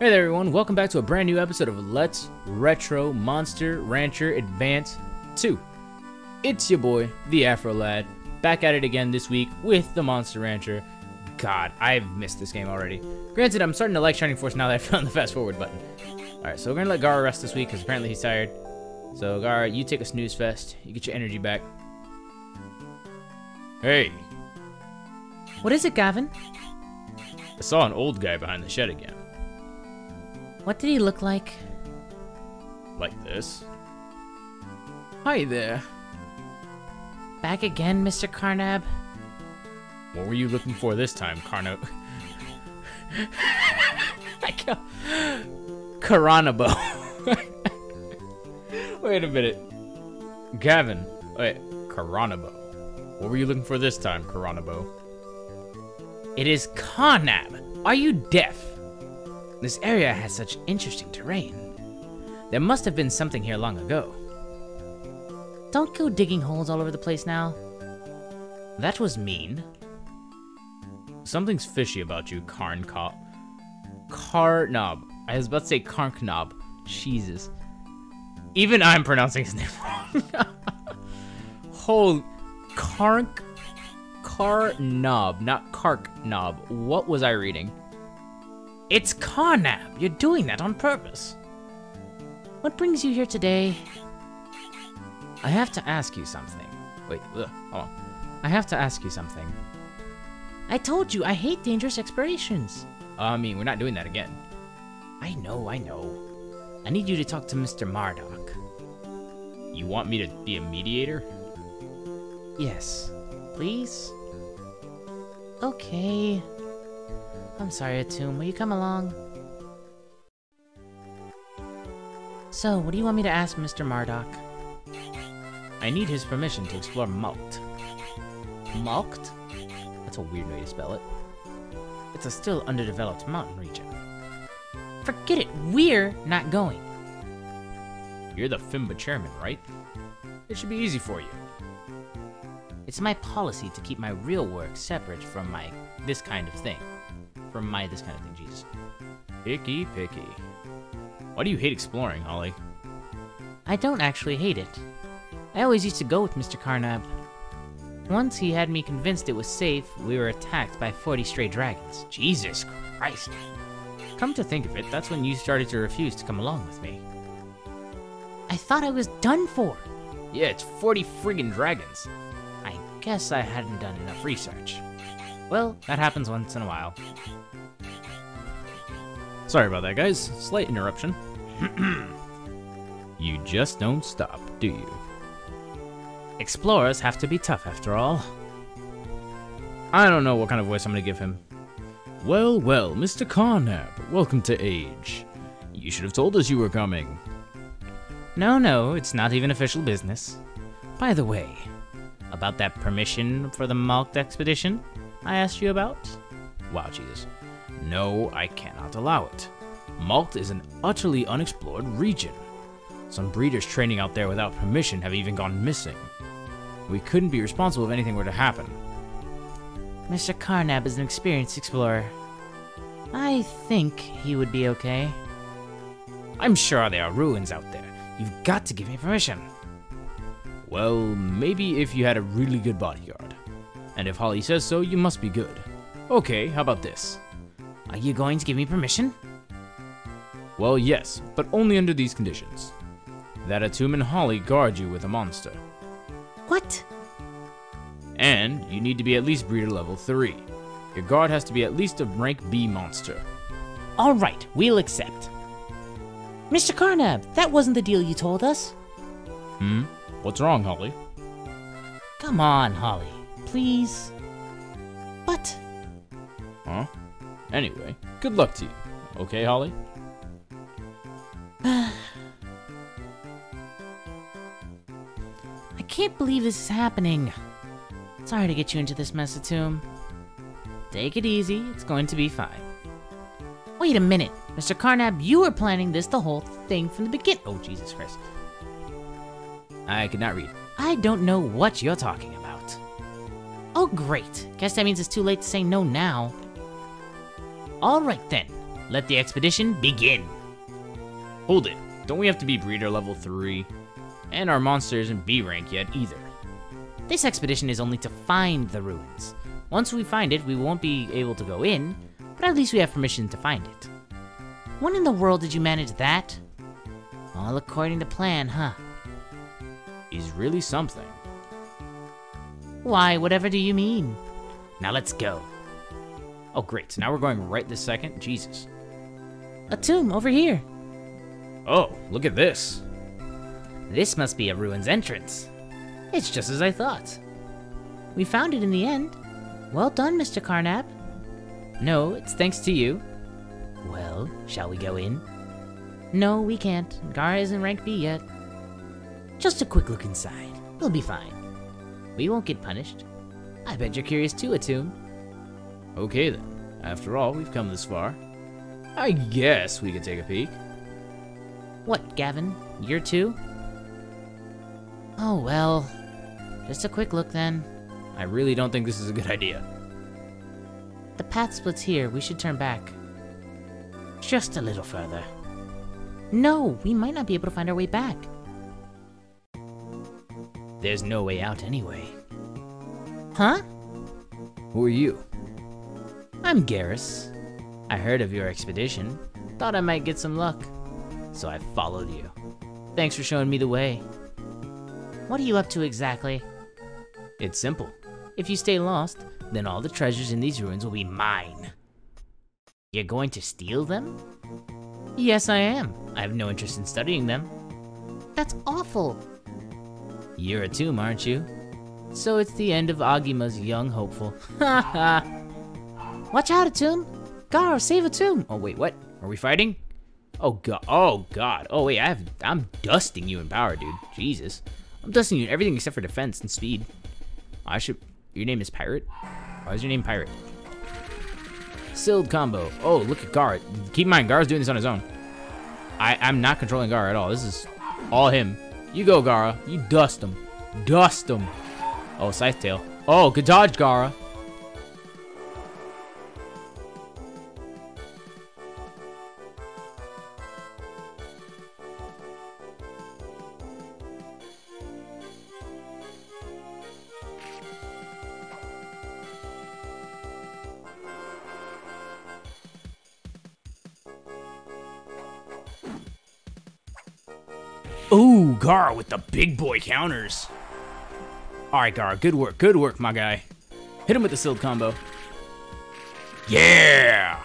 Hey there everyone, welcome back to a brand new episode of Let's Retro Monster Rancher Advance 2. It's your boy, the Afro Lad, back at it again this week with the Monster Rancher. God, I've missed this game already. Granted, I'm starting to like Shining Force now that I found the fast forward button. Alright, so we're gonna let Garrus rest this week because apparently he's tired. So Garrus, you take a snooze fest, you get your energy back. Hey! What is it, Gavin? I saw an old guy behind the shed again. What did he look like? Like this. Hi there. Back again, Mr. Karnab. What were you looking for this time, Carnap? I can't. Karanabo. Wait a minute. Gavin. Wait. Karanabo. What were you looking for this time, Karanabo? It is Carnap. Are you deaf? This area has such interesting terrain. There must have been something here long ago. Don't go digging holes all over the place now. That was mean. Something's fishy about you, Karnab. Karnab. I was about to say Karnab. Jesus. Even I'm pronouncing his name wrong. Holy... Karnab. Not Karknob. What was I reading? It's Carnap! You're doing that on purpose! What brings you here today? I have to ask you something. Wait, hold on. I have to ask you something. I told you, I hate dangerous explorations. I mean, we're not doing that again. I know. I need you to talk to Mr. Mardok. You want me to be a mediator? Yes. Please? Okay. I'm sorry, Atum. Will you come along? So, what do you want me to ask Mr. Mardok? I need his permission to explore Malkt. Malkt? That's a weird way to spell it. It's a still underdeveloped mountain region. Forget it! We're not going! You're the FIMBA chairman, right? It should be easy for you. It's my policy to keep my real work separate from my this kind of thing. Jesus. Picky. Why do you hate exploring, Holly? I don't actually hate it. I always used to go with Mr. Karnab. Once he had me convinced it was safe, we were attacked by 40 stray dragons. Jesus Christ. Come to think of it, that's when you started to refuse to come along with me. I thought I was done for. Yeah, it's 40 friggin' dragons. I guess I hadn't done enough research. Well, that happens once in a while. Sorry about that, guys. Slight interruption. You just don't stop, do you? Explorers have to be tough, after all. I don't know what kind of voice I'm going to give him. Well, Mr. Carnap, welcome to Age. You should have told us you were coming. No, it's not even official business. By the way, about that permission for the Malkt expedition? I asked you about? Wow, Jesus. No, I cannot allow it. Malkt is an utterly unexplored region. Some breeders training out there without permission have even gone missing. We couldn't be responsible if anything were to happen. Mr. Carnap is an experienced explorer. I think he would be okay. I'm sure there are ruins out there. You've got to give me permission. Well, maybe if you had a really good bodyguard. And if Holly says so, you must be good. Okay, how about this? Are you going to give me permission? Well, yes, but only under these conditions. That Atum and Holly guard you with a monster. What? And you need to be at least breeder level 3. Your guard has to be at least a rank B monster. Alright, we'll accept. Mr. Karnab, that wasn't the deal you told us. What's wrong, Holly? Come on, Holly. Please. But. Huh? Anyway, good luck to you. Okay, Holly? I can't believe this is happening. Sorry to get you into this mess, Atum. Take it easy, it's going to be fine. Wait a minute, Mr. Karnab, you were planning this the whole thing from the beginning. Oh, Jesus Christ. I could not read. I don't know what you're talking about. Oh, great. Guess that means it's too late to say no now. Alright then. Let the expedition begin. Hold it. Don't we have to be breeder level 3? And our monster isn't B rank yet either. This expedition is only to find the ruins. Once we find it, we won't be able to go in, but at least we have permission to find it. When in the world did you manage that? All according to plan, huh? He's really something. Why, whatever do you mean? Now let's go. Oh great, so now we're going right this second? Jesus. A tomb over here. Oh, look at this. This must be a ruin's entrance. It's just as I thought. We found it in the end. Well done, Mr. Carnap. No, it's thanks to you. Well, shall we go in? No, we can't. Gara isn't rank B yet. Just a quick look inside. We'll be fine. We won't get punished. I bet you're curious too, Atum. Okay then. After all, we've come this far. I guess we can take a peek. What, Gavin? You're too? Oh well. Just a quick look then. I really don't think this is a good idea. The path splits here. We should turn back. Just a little further. No, we might not be able to find our way back. There's no way out anyway. Huh? Who are you? I'm Garrus. I heard of your expedition. Thought I might get some luck. So I followed you. Thanks for showing me the way. What are you up to exactly? It's simple. If you stay lost, then all the treasures in these ruins will be mine. You're going to steal them? Yes, I am. I have no interest in studying them. That's awful. You're a tomb, aren't you? So it's the end of Agima's young hopeful. Ha ha! Watch out, a tomb! Gar, save a tomb! Oh wait, what? Are we fighting? Oh god! Oh god! Oh wait, I'm dusting you in power, dude. Jesus, I'm dusting you in everything except for defense and speed. I should. Your name is Pirate? Why is your name Pirate? Sealed combo. Oh, look at Gar. Keep in mind, Gar's doing this on his own. I'm not controlling Gar at all. This is all him. You go, Gara. You dust him. Dust him. Oh, Scythe Tail. Oh, good dodge, Gara. Ooh, Gara with the big boy counters. Alright, Gara, good work, my guy. Hit him with the sealed combo. Yeah!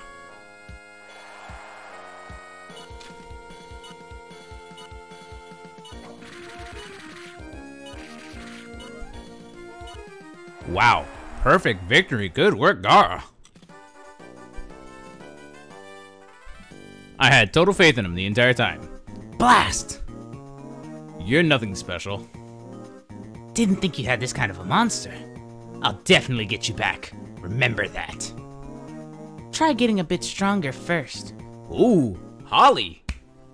Wow, perfect victory. Good work, Gara. I had total faith in him the entire time. Blast! You're nothing special. Didn't think you had this kind of a monster. I'll definitely get you back. Remember that. Try getting a bit stronger first. Ooh, Holly.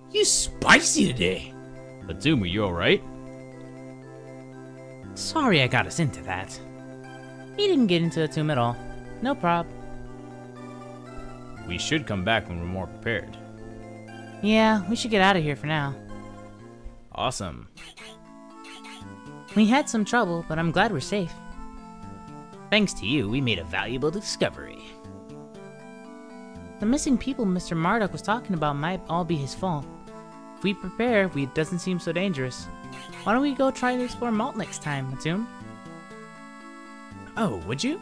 You spicy today. Atuma, you alright? Sorry I got us into that. He didn't get into Atuma at all. No prob. We should come back when we're more prepared. Yeah, we should get out of here for now. Awesome. We had some trouble, but I'm glad we're safe. Thanks to you, we made a valuable discovery. The missing people Mr. Mardok was talking about might all be his fault. If we prepare, it doesn't seem so dangerous. Why don't we go try to explore Malt next time, Atum? Oh, would you?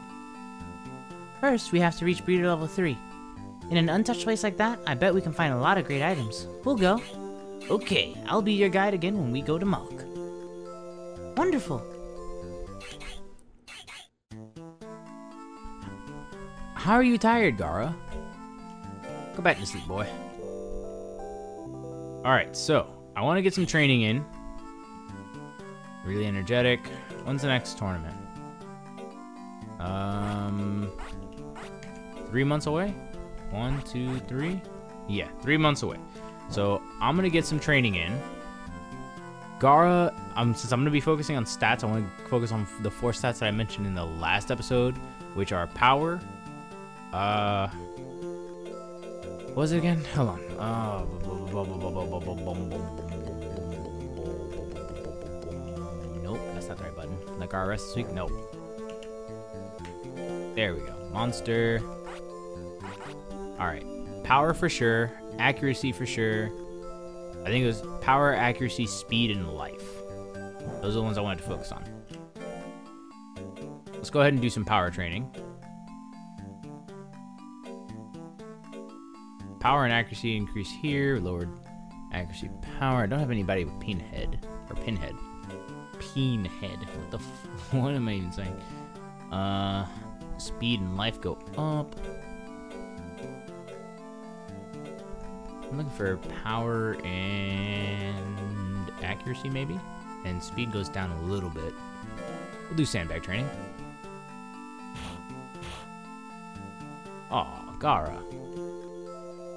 First, we have to reach Breeder Level 3. In an untouched place like that, I bet we can find a lot of great items. We'll go. Okay, I'll be your guide again when we go to Malkt. Wonderful. How are you tired, Gara? Go back to sleep, boy. Alright, so, I want to get some training in. Really energetic. When's the next tournament? 3 months away? 1, 2, 3? Yeah, 3 months away. So I'm gonna get some training in. Gara, since I'm gonna be focusing on stats, I want to focus on the 4 stats that I mentioned in the last episode, which are power, What was it again? Hold on. Nope, that's not the right button. Like Garrus this week? Nope. There we go. Monster. Alright. Power for sure. Accuracy for sure. I think it was power, accuracy, speed, and life. Those are the ones I wanted to focus on. Let's go ahead and do some power training. Power and accuracy increase here. Lowered accuracy power. I don't have anybody with pinhead. Or pinhead. Pinhead. What the f... What am I even saying? Speed and life go up. I'm looking for power and accuracy, maybe? And speed goes down a little bit. We'll do sandbag training. Aw, Gara.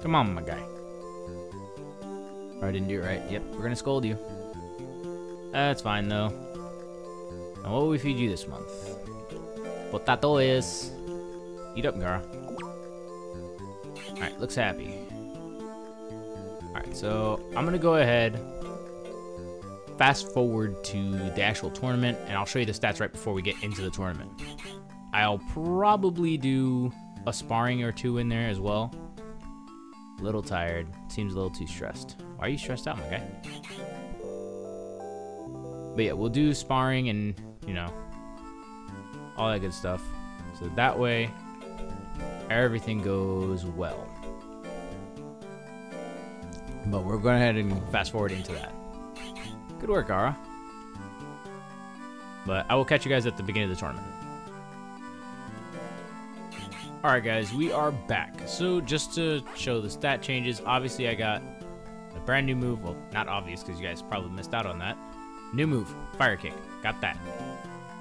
Come on, my guy. Oh, I didn't do it right. Yep, we're gonna scold you. That's fine, though. Now, what will we feed you this month? Potato is... Eat up, Gara. Alright, looks happy. Alright, so I'm gonna go ahead, fast forward to the actual tournament, and I'll show you the stats right before we get into the tournament. I'll probably do a sparring or two in there as well. A little tired. Seems a little too stressed. Why are you stressed out, my guy? But yeah, we'll do sparring and, you know, all that good stuff. So that way, everything goes well. But we're going ahead and fast forward into that. Good work, Gara. But I will catch you guys at the beginning of the tournament. Alright guys, we are back. So just to show the stat changes, obviously I got a brand new move. Well, not obvious because you guys probably missed out on that. New move, Fire Kick. Got that.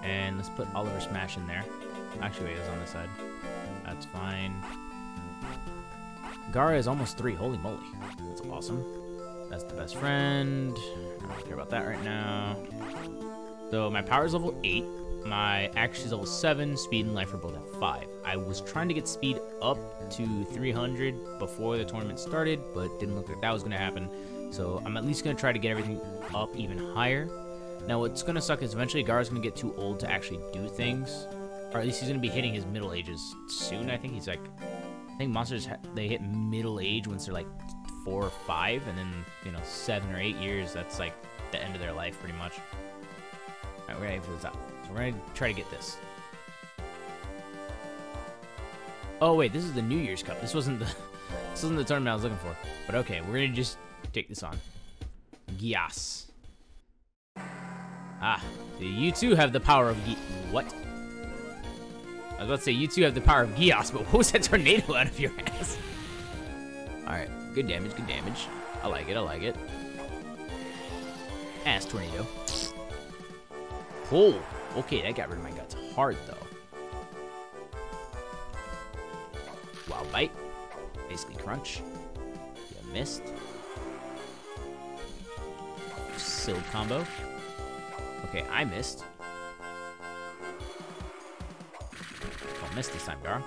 And let's put Oliver Smash in there. Actually, wait, it was on this side. That's fine. Gara is almost 3. Holy moly. That's awesome. That's the best friend. I don't care about that right now. So my power is level 8. My accuracy is level 7, speed and life are both at 5. I was trying to get speed up to 300 before the tournament started, but didn't look like that was going to happen. So I'm at least going to try to get everything up even higher. Now what's going to suck is eventually Gara's going to get too old to actually do things. Or at least he's going to be hitting his middle ages soon, I think. He's like, I think monsters, they hit middle age once they're like 4 or 5, and then, you know, 7 or 8 years, that's like the end of their life pretty much. Alright, we're going to aim for this out. So we're going to try to get this. Oh wait, this is the New Year's Cup. This wasn't the tournament I was looking for. But okay, we're going to just take this on. Geass. Ah, so you too have the power of what? I was about to say, you two have the power of Geass, but what was that tornado out of your ass? Alright, good damage, good damage. I like it, I like it. Ass tornado. Oh, okay, that got rid of my guts hard, though. Wild Bite. Basically Crunch. You missed. Sealed combo. Okay, I missed. Don't miss this time, Gara.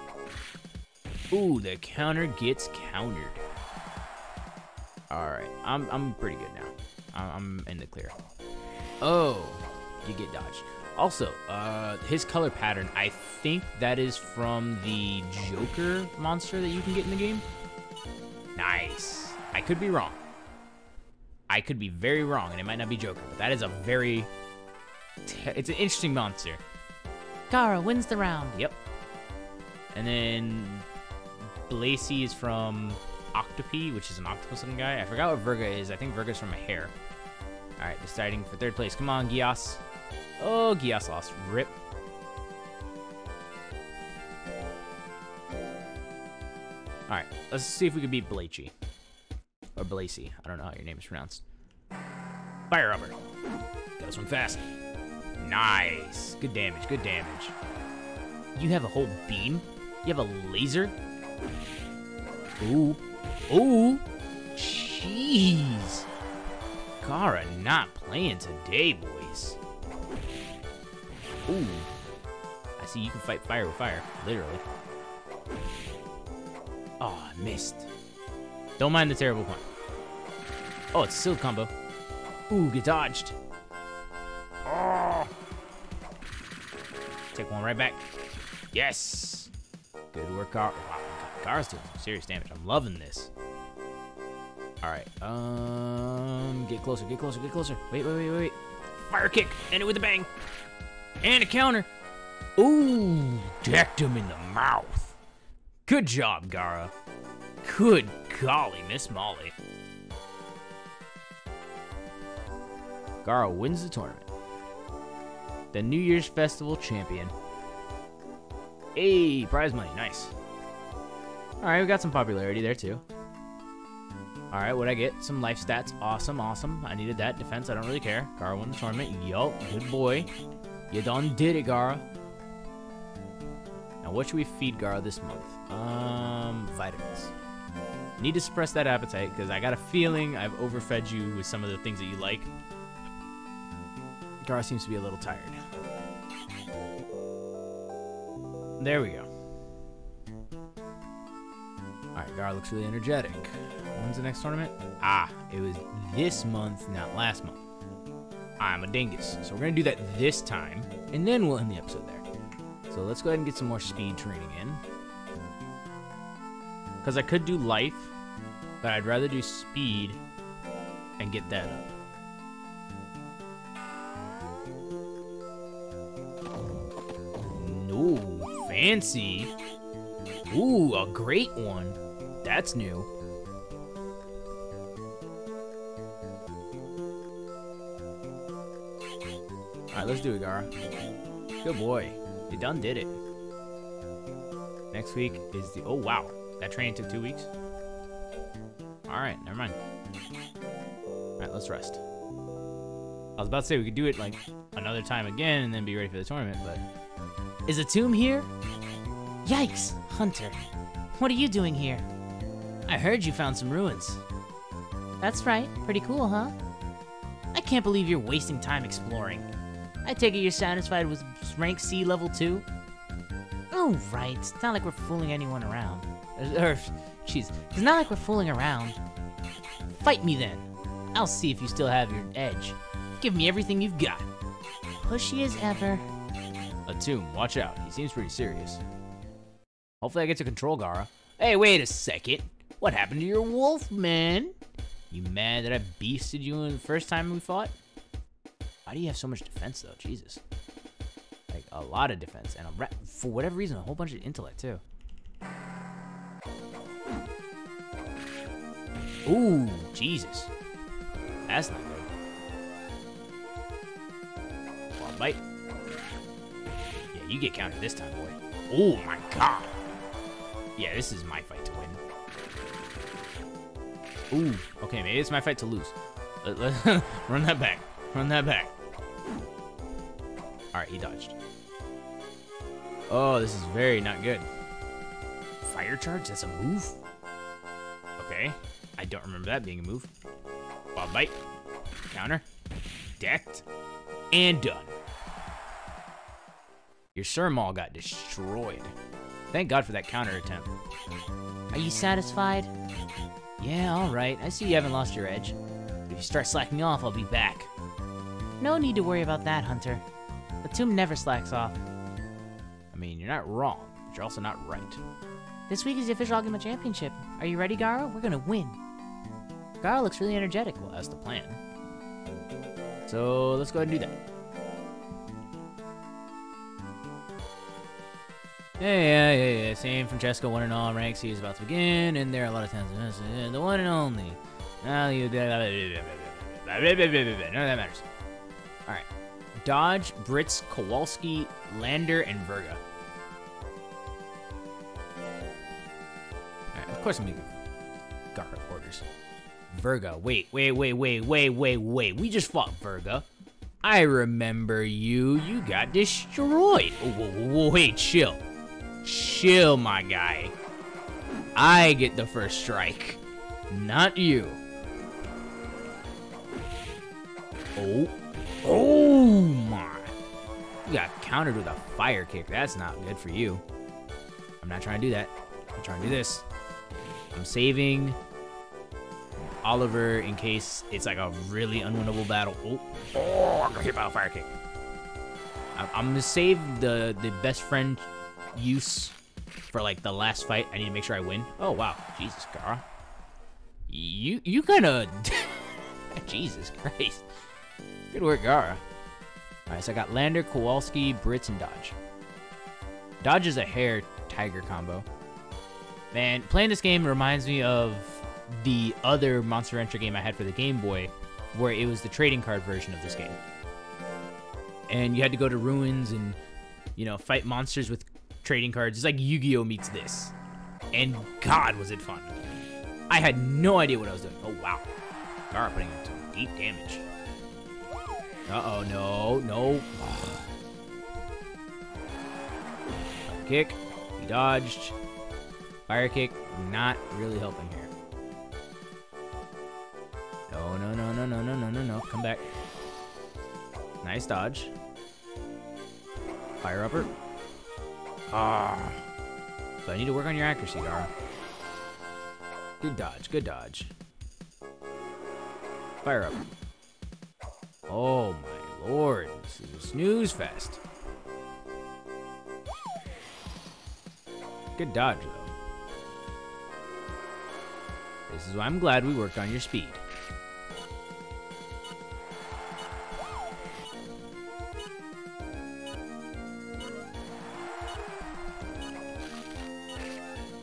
Ooh, the counter gets countered. Alright, I'm pretty good now. I'm in the clear. Oh, you get dodged. Also, his color pattern, I think that is from the Joker monster that you can get in the game. Nice. I could be wrong. I could be very wrong, and it might not be Joker, but that is a very... It's an interesting monster. Gara wins the round. Yep. And then Blacy is from Octopi, which is an octopus-looking guy. I forgot what Virga is. I think Virga's from a hare. All right, deciding for third place. Come on, Geass. Oh, Geass lost. Rip. All right, let's see if we can beat Blacy. Or Blacy. I don't know how your name is pronounced. Fire rubber. Got this one fast. Nice. Good damage. Good damage. You have a whole beam? You have a laser? Ooh. Ooh. Jeez. Gara not playing today, boys. Ooh. I see you can fight fire with fire. Literally. Oh, I missed. Don't mind the terrible pun. Oh, it's still a combo. Ooh, get dodged. Oh. Take one right back. Yes. Good work, Garrus. Wow, Garrus doing some serious damage. I'm loving this. All right. Get closer, get closer, get closer. Wait, wait, wait, wait. Fire kick. End it with a bang. And a counter. Ooh, decked him in the mouth. Good job, Gara. Good golly, Miss Molly. Gara wins the tournament. The New Year's Festival champion. Hey, prize money, nice. All right, we got some popularity there too. All right, what'd I get? Some life stats, awesome, awesome. I needed that, defense, I don't really care. Gara won the tournament, yup, good boy. You done did it, Gara. Now, what should we feed Gara this month? Vitamins. Need to suppress that appetite, because I got a feeling I've overfed you with some of the things that you like. Gara seems to be a little tired. There we go. Alright, Gara looks really energetic. When's the next tournament? Ah, it was this month, not last month. I'm a dingus. So we're going to do that this time, and then we'll end the episode there. So let's go ahead and get some more speed training in. Because I could do life, but I'd rather do speed and get that up. No, fancy. Ooh, a great one. That's new. Alright, let's do it, Gara. Good boy. You done did it. Next week is the... Oh, wow. That training took 2 weeks? Alright, never mind. Alright, let's rest. I was about to say we could do it, like, another time again and then be ready for the tournament, but... Is a tomb here? Yikes! Hunter, what are you doing here? I heard you found some ruins. That's right. Pretty cool, huh? I can't believe you're wasting time exploring. I take it you're satisfied with rank C level 2? Oh, right. It's not like we're fooling anyone around. Jeez. It's not like we're fooling around. Fight me then. I'll see if you still have your edge. Give me everything you've got. Pushy as ever. A tomb. Watch out. He seems pretty serious. Hopefully I get to control Gara. Hey, wait a second. What happened to your wolf, man? You mad that I beasted you the first time we fought? Why do you have so much defense, though? Jesus. Like, a lot of defense. And, for whatever reason, a whole bunch of intellect, too. Ooh, Jesus. That's not good. Come on, bite. Yeah, you get countered this time, boy. Oh, my God. Yeah, this is my fight to win. Ooh, okay, maybe it's my fight to lose. Run that back. Run that back. Alright, he dodged. Oh, this is very not good. Fire charge? That's a move? Okay. I don't remember that being a move. Bob bite. Counter. Decked. And done. Your Surmaw got destroyed. Thank God for that counter attempt. Are you satisfied? Yeah, alright. I see you haven't lost your edge. If you start slacking off, I'll be back. No need to worry about that, Hunter. The tomb never slacks off. I mean, you're not wrong, but you're also not right. This week is the official AGIMA championship. Are you ready, Gara? We're gonna win. Gara looks really energetic. Well, that's the plan. So, let's go ahead and do that. Yeah. Same Francesco, one and all. Rank C is about to begin, and there are a lot of times. The one and only. Now you. None of that matters. Alright. Dodge, Brits, Kowalski, Lander, and Virga. Alright, of course I'm gonna give Gara orders. Virga, wait. We just fought Virga. I remember you. You got destroyed. Whoa, wait, chill. Chill, my guy. I get the first strike. Not you. Oh. Oh my. You got countered with a fire kick. That's not good for you. I'm not trying to do that. I'm trying to do this. I'm saving Oliver in case it's like a really unwinnable battle. Oh, I'm gonna hit by a fire kick. I'm gonna save the best friend use for like the last fight. I need to make sure I win. Oh wow, Jesus, Gara. You kind of Jesus Christ. Good work, Gara. All right, so I got Lander, Kowalski, Brits, and Dodge. Dodge is a hair-tiger combo. Man, playing this game reminds me of the other Monster Rancher game I had for the Game Boy, where it was the trading card version of this game. And you had to go to ruins and, you know, fight monsters with trading cards. It's like Yu-Gi-Oh! Meets this. And God, was it fun. I had no idea what I was doing. Oh, wow. Gara putting in some deep damage. Uh-oh, no, no. Fire kick, he dodged. Fire kick, not really helping here. No, no, no, no, no, no, no, no, no, come back. Nice dodge. Fire upper. Ah. But I need to work on your accuracy, Gara. Good dodge, good dodge. Fire upper. Oh my lord, this is a snooze fest. Good dodge though. This is why I'm glad we worked on your speed.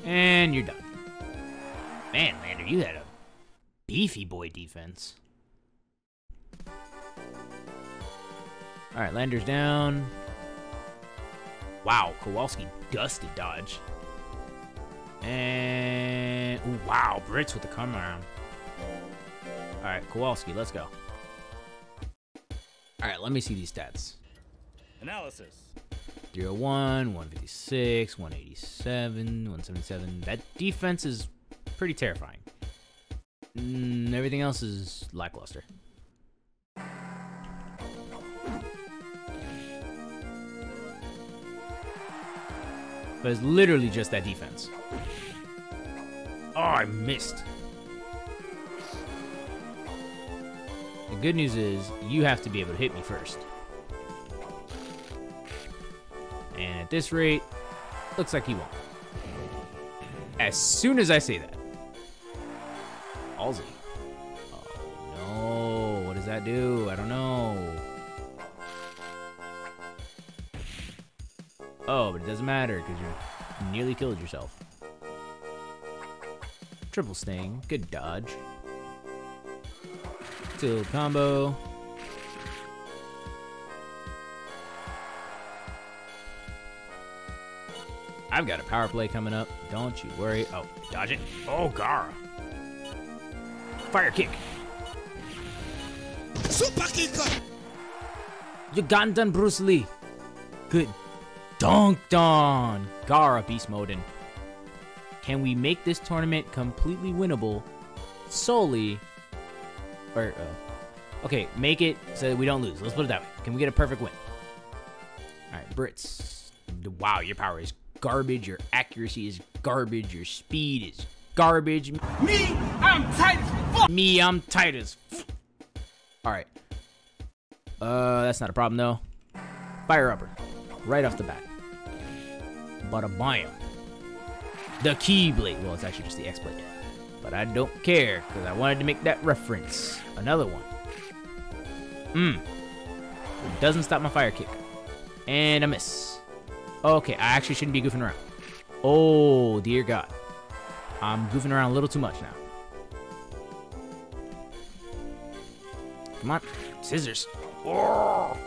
And you're done. Man, Lander, you had a beefy boy defense. All right, Lander's down. Wow, Kowalski dusted Dodge. And ooh, wow, Brits with the come around. All right, Kowalski, let's go. All right, let me see these stats. Analysis. 301, 156, 187, 177. That defense is pretty terrifying. Everything else is lackluster. But it's literally just that defense. Oh, I missed. The good news is you have to be able to hit me first. And at this rate, looks like he won't. As soon as I say that. Allsy. Oh, no. What does that do? I don't know. Oh, but it doesn't matter because you nearly killed yourself. Triple sting. Good dodge. Till combo. I've got a power play coming up. Don't you worry. Oh, dodge it. Oh, Gara. Fire kick. Super kick. Ugandan Bruce Lee. Good. Dunked on! Gara beast mode in. Can we make this tournament completely winnable solely? Or, okay, make it so that we don't lose. Let's put it that way. Can we get a perfect win? Alright, Brits. Wow, your power is garbage. Your accuracy is garbage. Your speed is garbage. Me, I'm tight as fuck! Me, I'm tight as fuck! Alright. That's not a problem, though. Fire upper. Right off the bat. Bada-bam. The Keyblade. Well, it's actually just the X-Blade. But I don't care, because I wanted to make that reference. Another one. It doesn't stop my fire kick. And a miss. Okay, I actually shouldn't be goofing around. Oh, dear God. I'm goofing around a little too much now. Come on. Scissors. Oh!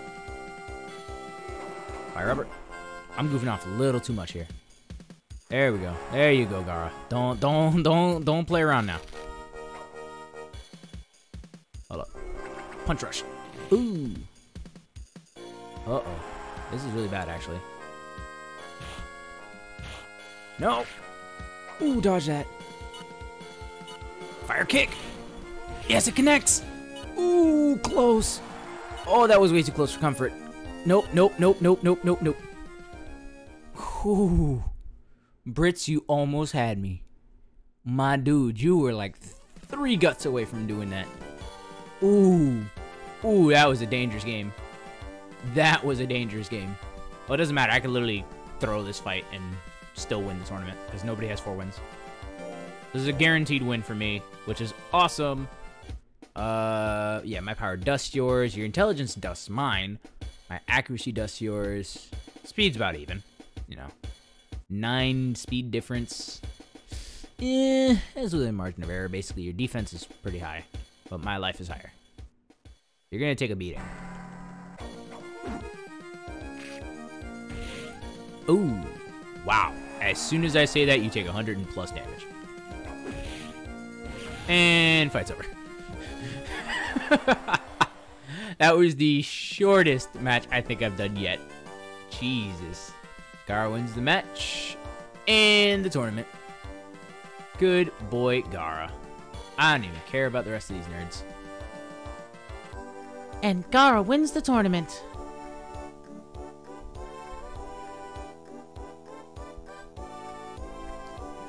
Robert, I'm goofing off a little too much here. There we go. There you go, Gara. Don't play around now. Hold up. Punch rush. Ooh. Uh-oh. This is really bad, actually. No. Ooh, dodge that. Fire kick. Yes, it connects. Ooh, close. Oh, that was way too close for comfort. Nope, nope, nope, nope, nope, nope, nope. Whew. Brits, you almost had me. My dude, you were like three guts away from doing that. Ooh. Ooh, that was a dangerous game. That was a dangerous game. Well, it doesn't matter. I could literally throw this fight and still win the tournament because nobody has 4 wins. This is a guaranteed win for me, which is awesome. Yeah, my power dusts yours. Your intelligence dusts mine. My accuracy dusts yours. Speed's about even, you know. 9 speed difference. Eh, it's within margin of error. Basically, your defense is pretty high, but my life is higher. You're gonna take a beating. Ooh, wow. As soon as I say that, you take 100 and plus damage. And fight's over. That was the shortest match I think I've done yet. Jesus. Gar wins the match and the tournament. Good boy, Gara. I don't even care about the rest of these nerds. And Gara wins the tournament.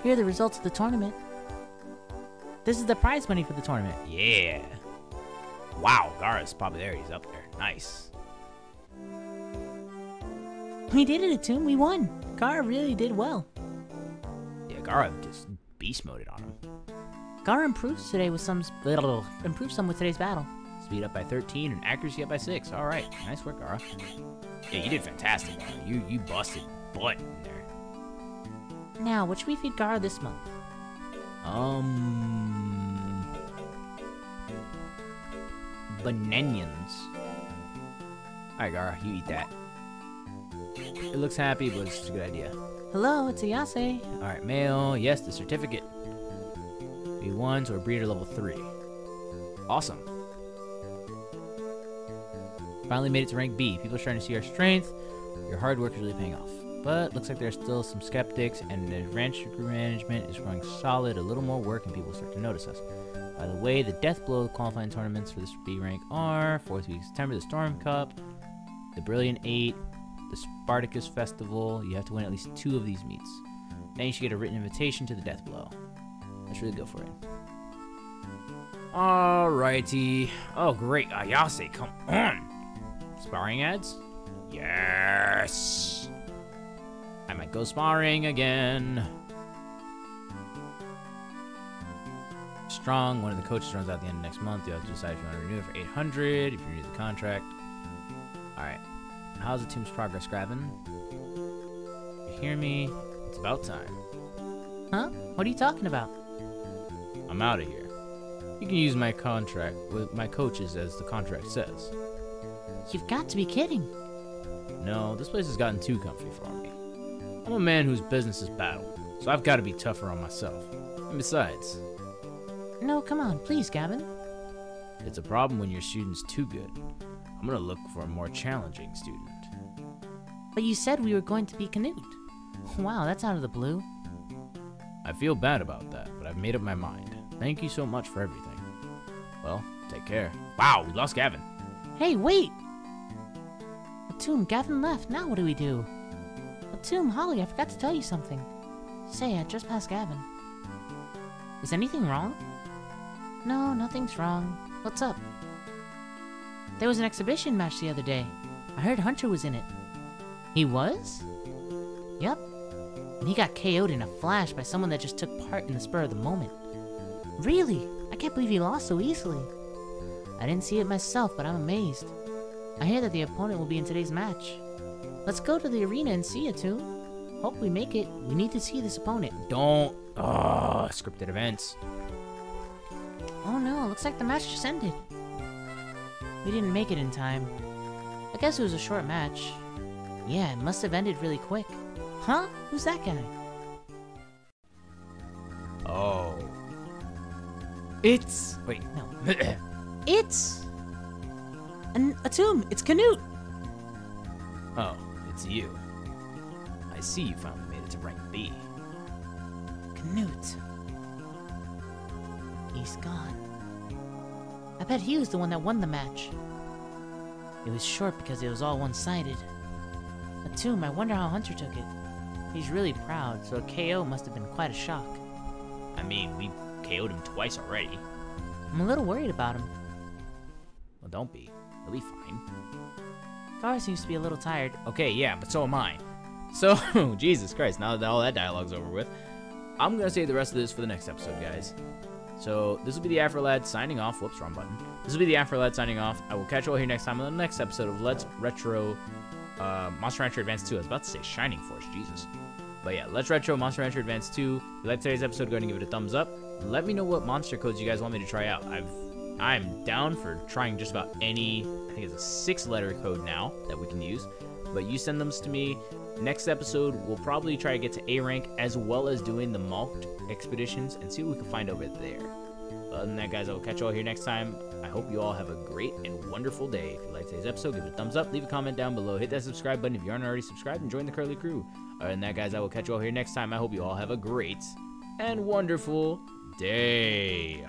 Here are the results of the tournament. This is the prize money for the tournament. Yeah. Wow, Gara's probably there. He's up there. Nice. We did it, Atum. We won. Gara really did well. Yeah, Gara just beast moded on him. Gara improves today with some with today's battle. Speed up by 13 and accuracy up by 6. All right, nice work, Gara. Yeah, you did fantastic. Man. You busted butt in there. Now, what should we feed Gara this month? Bananions. Alright, Gara, you eat that. It looks happy, but it's just a good idea. Hello, it's Ayase. Alright, mail. Yes, the certificate. B1s or breeder level 3. Awesome. Finally made it to rank B. People are starting to see our strength. Your hard work is really paying off. But looks like there's still some skeptics, and the ranch management is growing solid. A little more work, and people start to notice us. By the way, the Deathblow qualifying tournaments for this B rank are 4th week of September, the Storm Cup, the Brilliant 8, the Spartacus Festival. You have to win at least 2 of these meets. Then you should get a written invitation to the Deathblow. Let's really go for it. Alrighty. Oh, great. Ayase, come on. Sparring ads? Yes. I might go sparring again. Strong. One of the coaches runs out the end of next month. You have to decide if you want to renew it for 800. If you renew the contract. All right. How's the team's progress, Graven? You hear me? It's about time. Huh? What are you talking about? I'm out of here. You can use my contract with my coaches as the contract says. You've got to be kidding. No, this place has gotten too comfy for me. I'm a man whose business is battle, so I've got to be tougher on myself. And besides... No, come on, please, Gavin. It's a problem when your student's too good. I'm going to look for a more challenging student. But you said we were going to be Canute. Wow, that's out of the blue. I feel bad about that, but I've made up my mind. Thank you so much for everything. Well, take care. Wow, we lost Gavin. Hey, wait! Atum, Gavin left. Now what do we do? Atum, Holly, I forgot to tell you something. Say, I just passed Gavin. Is anything wrong? No, nothing's wrong. What's up? There was an exhibition match the other day. I heard Hunter was in it. He was? Yep. And he got KO'd in a flash by someone that just took part in the spur of the moment. Really? I can't believe he lost so easily. I didn't see it myself, but I'm amazed. I hear that the opponent will be in today's match. Let's go to the arena and see it, too. Hope we make it. We need to see this opponent. Don't. Oh, scripted events. Oh, no. Looks like the match just ended. We didn't make it in time. I guess it was a short match. Yeah, it must have ended really quick. Huh? Who's that guy? Oh. It's... Wait, no. It's... Atum. It's Canute. Oh. It's you. I see you finally made it to rank B. Canute. He's gone. I bet he was the one that won the match. It was short because it was all one-sided. Atum, I wonder how Hunter took it. He's really proud, so a KO must have been quite a shock. I mean, we KO'd him twice already. I'm a little worried about him. Well, don't be. He'll be fine. Garrus seems to be a little tired. Okay, yeah, but so am I. So, Jesus Christ, now that all that dialogue's over with, I'm gonna save the rest of this for the next episode, guys. So, this will be the Afro Lad signing off. Whoops, wrong button. This will be the Afro Lad signing off. I will catch you all here next time on the next episode of Let's Retro Monster Rancher Advance 2. I was about to say Shining Force, Jesus. But yeah, Let's Retro Monster Rancher Advance 2. If you like today's episode, go ahead and give it a thumbs up. Let me know what monster codes you guys want me to try out. I'm down for trying just about any, I think it's a 6-letter code now that we can use. But you send them to me. Next episode, we'll probably try to get to A rank, as well as doing the Malkt expeditions and see what we can find over there. Other than that, guys, I will catch you all here next time. I hope you all have a great and wonderful day. If you like today's episode, give it a thumbs up, leave a comment down below, hit that subscribe button if you aren't already subscribed, and join the Curly Crew. Other than that, guys, I will catch you all here next time. I hope you all have a great and wonderful day.